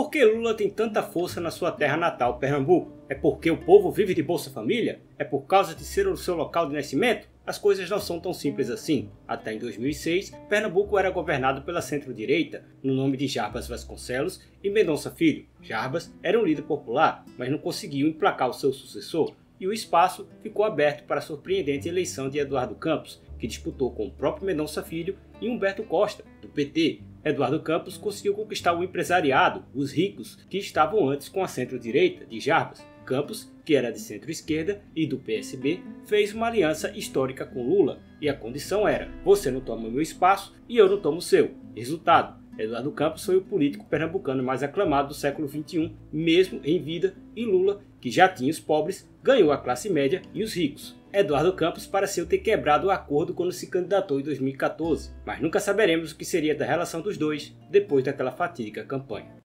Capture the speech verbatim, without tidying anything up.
Por que Lula tem tanta força na sua terra natal, Pernambuco? É porque o povo vive de Bolsa Família? É por causa de ser o seu local de nascimento? As coisas não são tão simples assim. Até em dois mil e seis, Pernambuco era governado pela centro-direita, no nome de Jarbas Vasconcelos e Mendonça Filho. Jarbas era um líder popular, mas não conseguiu emplacar o seu sucessor, e o espaço ficou aberto para a surpreendente eleição de Eduardo Campos, que disputou com o próprio Mendonça Filho e Humberto Costa, do P T. Eduardo Campos conseguiu conquistar o empresariado, os ricos, que estavam antes com a centro-direita de Jarbas. Campos, que era de centro-esquerda e do P S B, fez uma aliança histórica com Lula, e a condição era: você não toma meu espaço e eu não tomo o seu. Resultado: Eduardo Campos foi o político pernambucano mais aclamado do século vinte e um, mesmo em vida, e Lula, que já tinha os pobres, ganhou a classe média e os ricos. Eduardo Campos pareceu ter quebrado o acordo quando se candidatou em dois mil e quatorze, mas nunca saberemos o que seria da relação dos dois depois daquela fatídica campanha.